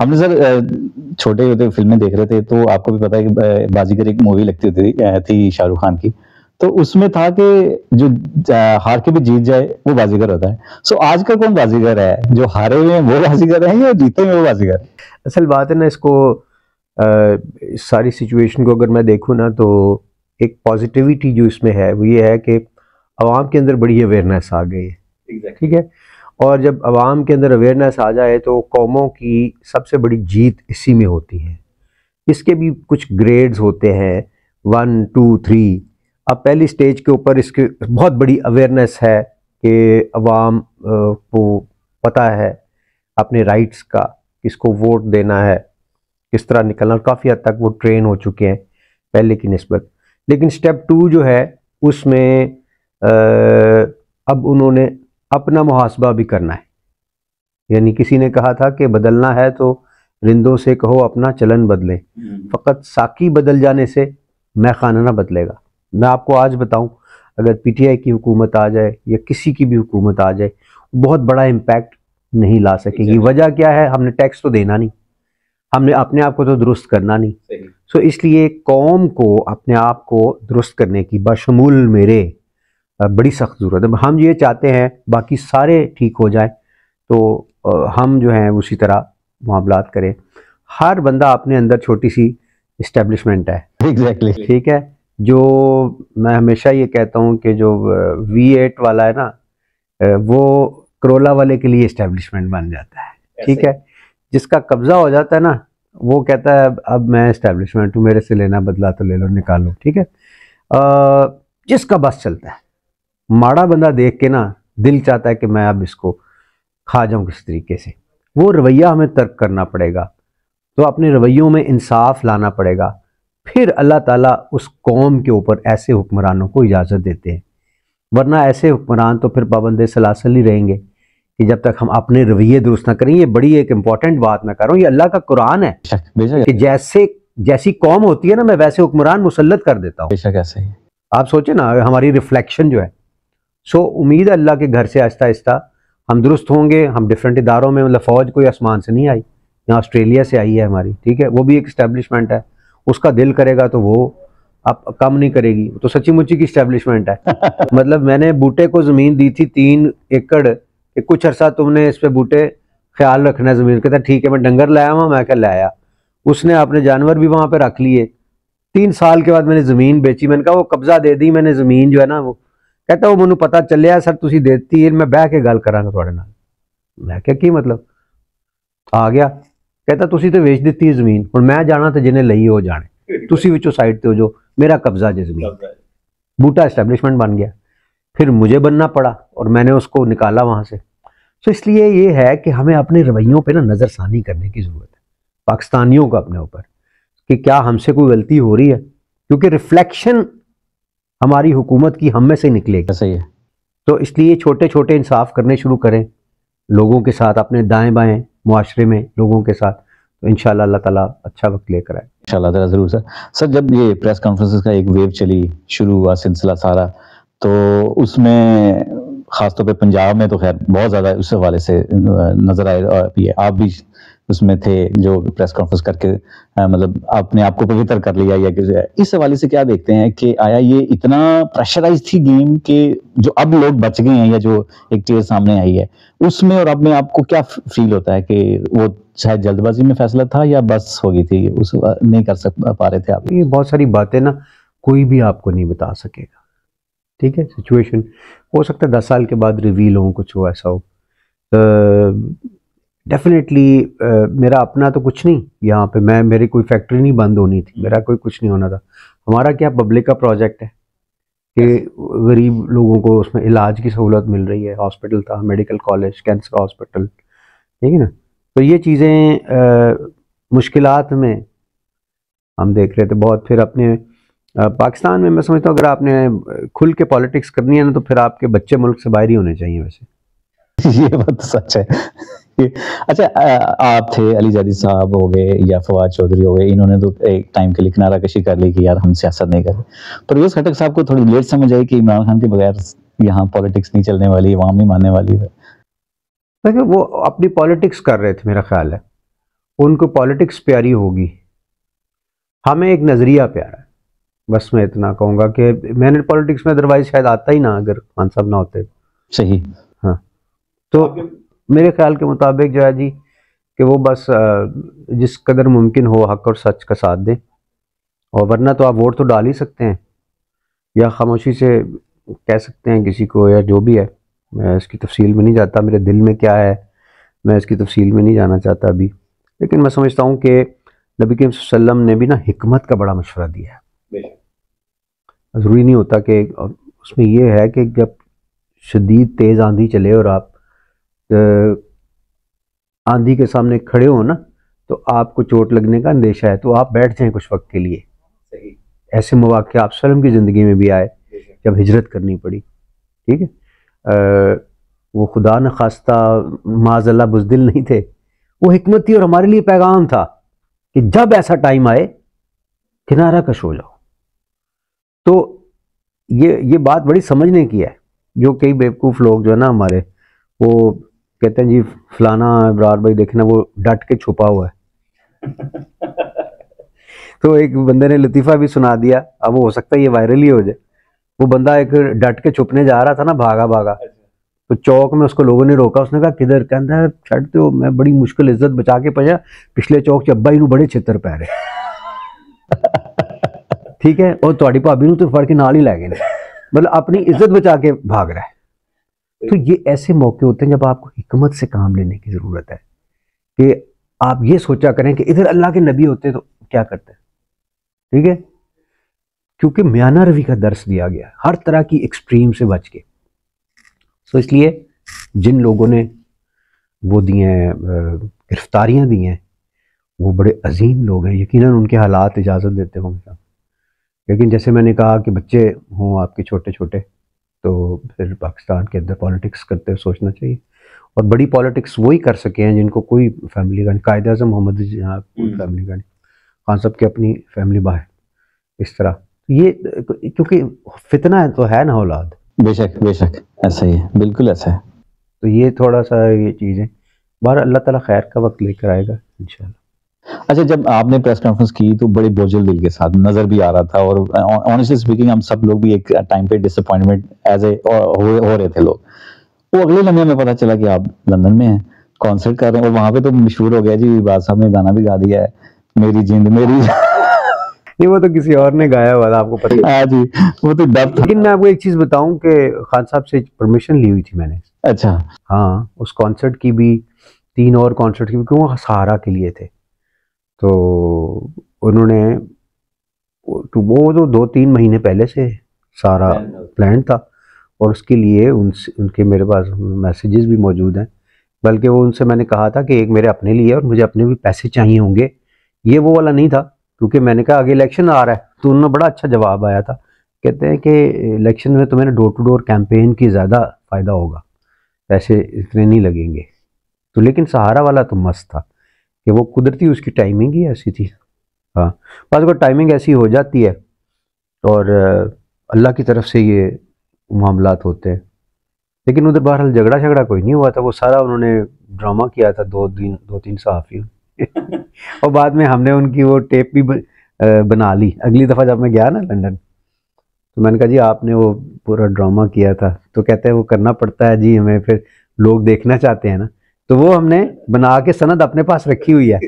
हमने सर छोटे होते फिल्में देख रहे थे तो आपको भी पता है कि बाजीगर एक मूवी लगती होती थी शाहरुख खान की, तो उसमें था कि जो हार के भी जीत जाए वो बाजीगर होता है। सो आज का कौन बाजीगर है, जो हारे हुए हैं वो बाजीगर है या जीते हुए वो बाजीगर है? असल बात है ना, इसको इस सारी सिचुएशन को अगर मैं देखूँ ना तो एक पॉजिटिविटी जो इसमें है वो ये है कि आवाम के अंदर बड़ी अवेयरनेस आ गई है। ठीक है, और जब आवाम के अंदर अवेयरनेस आ जाए तो कौमों की सबसे बड़ी जीत इसी में होती है। इसके भी कुछ ग्रेड्स होते हैं 1, 2, 3। अब पहली स्टेज के ऊपर इसके बहुत बड़ी अवेयरनेस है कि आवाम को पता है अपने राइट्स का, किसको वोट देना है, किस तरह निकलना, और काफ़ी हद तक वो ट्रेन हो चुके हैं पहले की निस्बत। लेकिन स्टेप 2 जो है उसमें अब उन्होंने अपना मुहासबा भी करना है। यानी किसी ने कहा था कि बदलना है तो रिंदों से कहो अपना चलन बदलें, फ़कत साकी बदल जाने से मैखाना ना बदलेगा। मैं आपको आज बताऊं, अगर पीटीआई की हुकूमत आ जाए या किसी की भी हुकूमत आ जाए, बहुत बड़ा इम्पैक्ट नहीं ला सकेगी। वजह क्या है? हमने टैक्स तो देना नहीं, हमने अपने आप को तो दुरुस्त करना नहीं। सो इसलिए कौम को अपने आप को दुरुस्त करने की बशमूल मेरे बड़ी सख्त ज़रूरत है। हम ये चाहते हैं बाकी सारे ठीक हो जाए तो हम जो हैं उसी तरह मामलात करें। हर बंदा अपने अंदर छोटी सी इस्टेब्लिशमेंट है। एग्जैक्टली ठीक है, जो मैं हमेशा ये कहता हूँ कि जो V8 वाला है ना वो करोला वाले के लिए इस्टेब्लिशमेंट बन जाता है। ठीक है, जिसका कब्जा हो जाता है ना वो कहता है अब मैं इस्टेब्लिशमेंट हूँ, मेरे से लेना बदला तो ले लो, निकालो। ठीक है, जिसका बस चलता है। माड़ा बंदा देख के ना दिल चाहता है कि मैं अब इसको खा जाऊं किस तरीके से। वो रवैया हमें तर्क करना पड़ेगा, तो अपने रवैयों में इंसाफ लाना पड़ेगा। फिर अल्लाह ताला उस कौम के ऊपर ऐसे हुक्मरानों को इजाज़त देते हैं, वरना ऐसे हुक्मरान तो फिर पाबंद सलासल ही रहेंगे कि जब तक हम अपने रवैये दुरुस्त ना करें। ये बड़ी एक इंपॉर्टेंट बात मैं कर रहा हूँ, ये अल्लाह का कुरान है कि जैसी कौम होती है ना मैं वैसे हुक्मरान मुसल्लत कर देता हूँ। बेशक ऐसे ही आप सोचें ना, हमारी रिफ्लेक्शन जो है। सो उम्मीद अल्लाह के घर से आहिस्ता आहिस्ता हम दुरुस्त होंगे। हम डिफरेंट इदारों में, मतलब फ़ौज कोई आसमान से नहीं आई, यहाँ ऑस्ट्रेलिया से आई है हमारी। ठीक है, वो भी एक इस्टेब्लिशमेंट है, उसका दिल करेगा तो वो आप कम नहीं करेगी, तो सच्ची मुच्ची की इस्टेब्लिशमेंट है। मतलब मैंने बूटे को ज़मीन दी थी 3 एकड़, कि कुछ अरसा तुमने इस पर बूटे ख्याल रखना है ज़मीन। कहता ठीक है, मैं डंगर लाया हुआ, मैं क्या लाया, उसने अपने जानवर भी वहाँ पर रख लिए। 3 साल के बाद मैंने ज़मीन बेची, मैंने कहा वो कब्ज़ा दे दी मैंने ज़मीन जो है ना, वो कहता वो मैं पता चलिया सर तुसी देती है, मैं बह के गल करांगा थोड़े नाल। मैं क्या की मतलब आ गया, कहता तुसी तो वेच दी है जमीन, हुण मैं जाना तो जिन्हें लई हो जाने, तुसी विचों साइड ते हो जो, मेरा कब्जा जे जमीन। बूटा इस्टेब्लिशमेंट बन गया, फिर मुझे बनना पड़ा और मैंने उसको निकाला वहाँ से। सो इसलिए ये है कि हमें अपने रवैयों पर ना नज़रसानी करने की ज़रूरत है, पाकिस्तानियों का अपने ऊपर, कि क्या हमसे कोई गलती हो रही है, क्योंकि रिफ्लेक्शन हमारी हुकूमत की हम में से निकलेगी। सही है, तो इसलिए छोटे छोटे इंसाफ करने शुरू करें लोगों के साथ, अपने दाएं बाएं मुआशरे में लोगों के साथ, तो इंशाल्लाह अल्लाह ताला अच्छा वक्त लेकर आए इंशाल्लाह ताला। ज़रूर सर। सर जब ये प्रेस कॉन्फ्रेंसेस का एक वेव चली, शुरू हुआ सिलसिला सारा, तो उसमें ख़ासतौर पर पंजाब में तो खैर बहुत ज़्यादा उस हवाले से नज़र आए, आप भी उसमें थे जो प्रेस कॉन्फ्रेंस करके मतलब आपने आपको पवित्र कर लिया, या कि इस हवाले से क्या देखते हैं कि आया ये इतना प्रेशराइज थी गेम के जो अब लोग बच गए हैं, या जो एक चीज सामने आई है उसमें और अब में आपको क्या फील होता है कि वो शायद जल्दबाजी में फैसला था या बस हो गई थी, उस नहीं कर सक पा रहे थे आप? ये बहुत सारी बातें ना कोई भी आपको नहीं बता सकेगा। ठीक है, सिचुएशन हो सकता है 10 साल के बाद रिवील हो, कुछ हो ऐसा हो। डेफिनेटली मेरा अपना तो कुछ नहीं, यहाँ पे मैं, मेरी कोई फैक्ट्री नहीं बंद होनी थी, मेरा कोई कुछ नहीं होना था। हमारा क्या पब्लिक का प्रोजेक्ट है कि गरीब लोगों को उसमें इलाज की सहूलत मिल रही है। हॉस्पिटल था, मेडिकल कॉलेज, कैंसर हॉस्पिटल, ठीक है ना। तो ये चीज़ें मुश्किलात में हम देख रहे थे बहुत। फिर अपने पाकिस्तान में मैं समझता हूँ अगर आपने खुल के पॉलिटिक्स करनी है ना तो फिर आपके बच्चे मुल्क से बाहर ही होने चाहिए। वैसे ये बात सच है। अच्छा, आप थे, अली जादी साहब हो गए या फवाद चौधरी हो गए, इन्होंने तो एक टाइम के लिए किनारा कशी कर ली कि यार हम सियासत नहीं करें। परवेज खटक साहब को थोड़ी लेट समझ आई कि इमरान खान के बगैर यहाँ पॉलिटिक्स नहीं चलने वाली, आवाम नहीं मानने वाली है। देखिए वो अपनी पॉलिटिक्स कर रहे थे, मेरा ख्याल है उनको पॉलिटिक्स प्यारी होगी, हमें एक नज़रिया प्यारा है। बस मैं इतना कहूँगा कि मैंने पॉलिटिक्स में अदरवाइज शायद आता ही ना अगर खान साहब ना होते। सही, हाँ। तो मेरे ख्याल के मुताबिक जो है जी कि वो बस जिस कदर मुमकिन हो हक और सच का साथ दें, और वरना तो आप वोट तो डाल ही सकते हैं या खामोशी से कह सकते हैं किसी को या जो भी है। मैं इसकी तफसील में नहीं जाता, मेरे दिल में क्या है मैं इसकी तफसील में नहीं जाना चाहता अभी। लेकिन मैं समझता हूँ कि नबी करीम सल्लल्लाहु अलैहि वसल्लम ने भी ना हिकमत का बड़ा मशवरा दिया है। ज़रूरी नहीं होता कि उसमें यह है कि जब शदीद तेज़ आंधी चले और आप आंधी के सामने खड़े हो ना तो आपको चोट लगने का अंदेशा है, तो आप बैठ जाएं कुछ वक्त के लिए। सही। ऐसे मौक़े आप सल्लम की ज़िंदगी में भी आए जब हिजरत करनी पड़ी, ठीक है। वो खुदा न खास्ता माज़अल्लाह बुज़दिल नहीं थे, वो हिकमत थी और हमारे लिए पैगाम था कि जब ऐसा टाइम आए किनारा कश हो जाओ। तो ये बात बड़ी समझने की है जो कई बेवकूफ़ लोग जो है ना हमारे वो कहते हैं जी फलाना इब्रार भाई देखना वो डट के छुपा हुआ है। तो एक बंदे ने लतीफ़ा भी सुना दिया, अब हो सकता है ये वायरल ही हो जाए। वो बंदा एक डट के छुपने जा रहा था ना, भागा भागा, तो चौक में उसको लोगों ने रोका। उसने कहा किधर, कहता है छट दो मैं बड़ी मुश्किल इज्जत बचा के पहुंचा पिछले चौक च अब्बा इनू बड़े छित्र पै रहे, ठीक है, और तुहाडी भाभी नू तो फड़ के नाल ही लै गए, मतलब अपनी इज्जत बचा के भाग रहा है। तो ये ऐसे मौके होते हैं जब आपको हिकमत से काम लेने की ज़रूरत है कि आप ये सोचा करें कि इधर अल्लाह के नबी होते तो क्या करते, ठीक है, क्योंकि म्याना रवि का दर्स दिया गया हर तरह की एक्सट्रीम से बच के। तो इसलिए जिन लोगों ने वो दिए हैं गिरफ्तारियाँ दी हैं वो बड़े अजीम लोग हैं, यकीनन उनके हालात इजाज़त देते होंगे। लेकिन जैसे मैंने कहा कि बच्चे हों आपके छोटे छोटे तो फिर पाकिस्तान के अंदर पॉलिटिक्स करते हुए सोचना चाहिए, और बड़ी पॉलिटिक्स वही कर सके हैं जिनको कोई फैमिली का नहीं। कायद अज़म मोहम्मद जहाँ कोई फैमिली का नहीं, खान साहब की अपनी फैमिली बाहर इस तरह, ये क्योंकि फितना है तो है ना औलाद। बेशक बेशक ऐसा ही है, बिल्कुल ऐसा है। तो ये थोड़ा सा ये चीज़ें बाहर अल्लाह ताला खैर का वक्त लेकर आएगा इंशाल्लाह। अच्छा, जब आपने प्रेस कॉन्फ्रेंस की तो बड़े बोझल दिल के साथ नज़र भी आ रहा था, और ऑनेस्टली स्पीकिंग हम सब लोग भी एक टाइम पे डिसअपॉइंटमेंट एज ए हो रहे थे लोग। वो अगले लम्हे में पता चला कि आप लंदन में हैं, कॉन्सर्ट कर रहे हैं, और वहाँ पे तो मशहूर हो गया जी बादशाह साहब ने गाना भी गा दिया है मेरी जिंद मेरी नहीं वो तो किसी और ने गाया हुआ था, आपको पता। हाँ जी, वो तो डब। लेकिन मैं आपको एक चीज़ बताऊँ कि खान साहब से परमिशन ली हुई थी मैंने। अच्छा। हाँ, उस कॉन्सर्ट की भी, 3 और कॉन्सर्ट की भी, क्यों सहारा के लिए थे तो उन्होंने वो तो 2-3 महीने पहले से सारा प्लान था, और उसके लिए उनके मेरे पास मैसेजेस भी मौजूद हैं। बल्कि वो उनसे मैंने कहा था कि एक मेरे अपने लिए और मुझे अपने भी पैसे चाहिए होंगे, ये वो वाला नहीं था, क्योंकि मैंने कहा आगे इलेक्शन आ रहा है तो उन्होंने बड़ा अच्छा जवाब आया था। कहते हैं कि इलेक्शन में तुम्हें डोर टू डोर कैंपेन की ज़्यादा फ़ायदा होगा, पैसे इतने नहीं लगेंगे। तो लेकिन सहारा वाला तो मस्त था कि वो कुदरती उसकी टाइमिंग ही ऐसी थी। हाँ, बाद को टाइमिंग ऐसी हो जाती है और अल्लाह की तरफ से ये मामलात होते हैं। लेकिन उधर बहरहाल झगड़ा झगड़ा कोई नहीं हुआ था, वो सारा उन्होंने ड्रामा किया था 2-3 सहाफ़ी और बाद में हमने उनकी वो टेप भी बना ली। अगली दफ़ा जब मैं गया ना लंदन तो मैंने कहा जी आपने वो पूरा ड्रामा किया था, तो कहते हैं वो करना पड़ता है जी हमें, फिर लोग देखना चाहते हैं ना, तो वो हमने बना के सनद अपने पास रखी हुई है,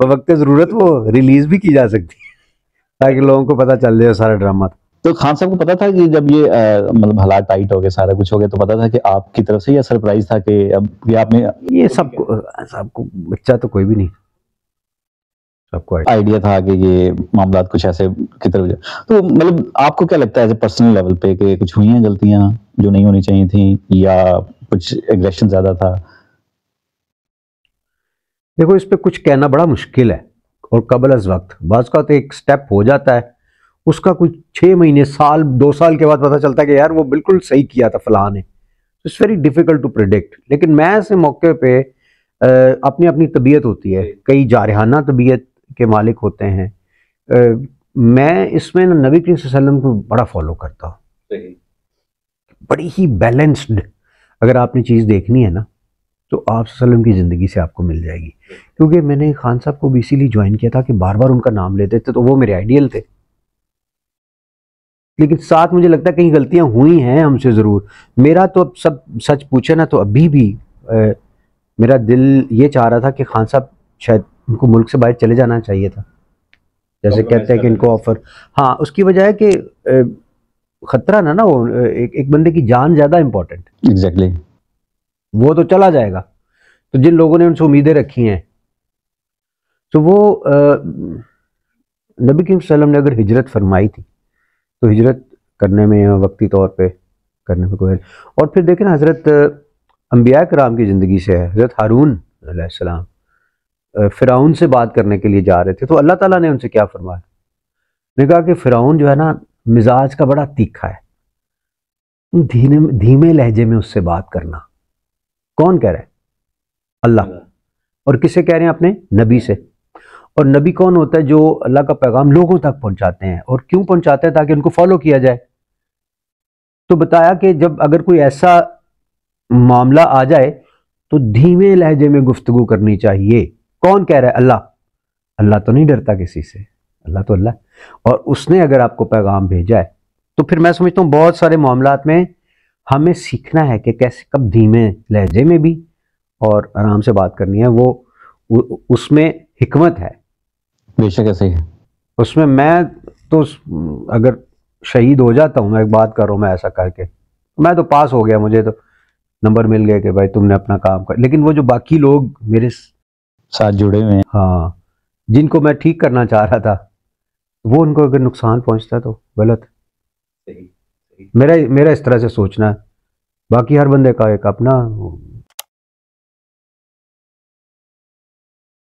बवक्ते ज़रूरत वो रिलीज़ भी की जा सकती है ताकि लोगों को पता चल जाए सारा ड्रामा। तो खान साहब को पता था कि जब ये मतलब हालात टाइट हो गए सारा कुछ हो गया तो पता था कि आपकी तरफ से, या सरप्राइज था कि अब ये आपने ये सबको बच्चा तो कोई भी नहीं, सबको आइडिया था कि ये मामला कुछ ऐसे की तरफ। तो मतलब आपको क्या लगता है एज ए पर्सनल लेवल पे कि कुछ हुई हैं गलतियाँ जो नहीं होनी चाहिए थी, या कुछ एग्रेशन ज़्यादा था? देखो, इस पर कुछ कहना बड़ा मुश्किल है, और कबल अज वक्त बाज़ का तो एक स्टेप हो जाता है, उसका कुछ 6 महीने साल 2 साल के बाद पता चलता है कि यार वो बिल्कुल सही किया था फलां ने। It's very difficult to predict. लेकिन मैं ऐसे मौके पे अपनी अपनी तबीयत होती है, कई जारहाना तबीयत के मालिक होते हैं। मैं इसमें नबी करीम सल्लल्लाहु अलैहि वसल्लम को बड़ा फॉलो करता हूँ, बड़ी ही बैलेंस्ड। अगर आपने चीज़ देखनी है ना तो आप सल्लम की ज़िंदगी से आपको मिल जाएगी। क्योंकि मैंने खान साहब को भी इसीलिए ज्वाइन किया था कि बार बार उनका नाम लेते थे तो वो मेरे आइडियल थे, लेकिन साथ मुझे लगता है कहीं गलतियां हुई हैं हमसे ज़रूर। मेरा तो अब सब सच पूछे ना तो अभी भी मेरा दिल ये चाह रहा था कि खान साहब शायद उनको मुल्क से बाहर चले जाना चाहिए था, जैसे कहते हैं कि इनको ऑफर। हाँ, उसकी वजह है कि खतरा ना हो, एक बंदे की जान ज़्यादा इम्पोर्टेंट। एग्जैक्टली वो तो चला जाएगा, तो जिन लोगों ने उनसे उम्मीदें रखी हैं तो वो नबी करीम सल्लम ने अगर हिजरत फरमाई थी तो हिजरत करने में वक्ती तौर पे करने में कोई। और फिर देखें ना, हज़रत अम्बिया कराम की ज़िंदगी से है। हज़रत हारून अलैहिस्सलाम फ़िरौन से बात करने के लिए जा रहे थे तो अल्लाह ताला ने उनसे क्या फरमाया, ने कहा कि फ़िरौन जो है ना मिजाज का बड़ा तीखा है, धीमे लहजे में उससे बात करना। कौन कह रहा है? अल्लाह। और किसे कह रहे हैं? अपने नबी से। और नबी कौन होता है? जो अल्लाह का पैगाम लोगों तक पहुंचाते हैं। और क्यों पहुंचाते हैं? ताकि उनको फॉलो किया जाए। तो बताया कि जब अगर कोई ऐसा मामला आ जाए तो धीमे लहजे में गुफ्तगू करनी चाहिए। कौन कह रहा है? अल्लाह। अल्लाह तो नहीं डरता किसी से, अल्लाह तो अल्लाह। और उसने अगर आपको पैगाम भेजा है तो फिर मैं समझता हूँ बहुत सारे मामलात में हमें सीखना है कि कैसे कब धीमे लहजे में भी और आराम से बात करनी है। वो उसमें हिकमत है बेशक। ऐसे ही उसमें मैं तो अगर शहीद हो जाता हूँ, मैं एक बात कर रहा हूँ, मैं ऐसा करके मैं तो पास हो गया, मुझे तो नंबर मिल गया कि भाई तुमने अपना काम कर। लेकिन वो जो बाकी लोग मेरे साथ जुड़े हुए हैं, हाँ, जिनको मैं ठीक करना चाह रहा था, वो उनको अगर नुकसान पहुँचता तो गलत। मेरा इस तरह से सोचना है। बाकी हर बंदे का एक अपना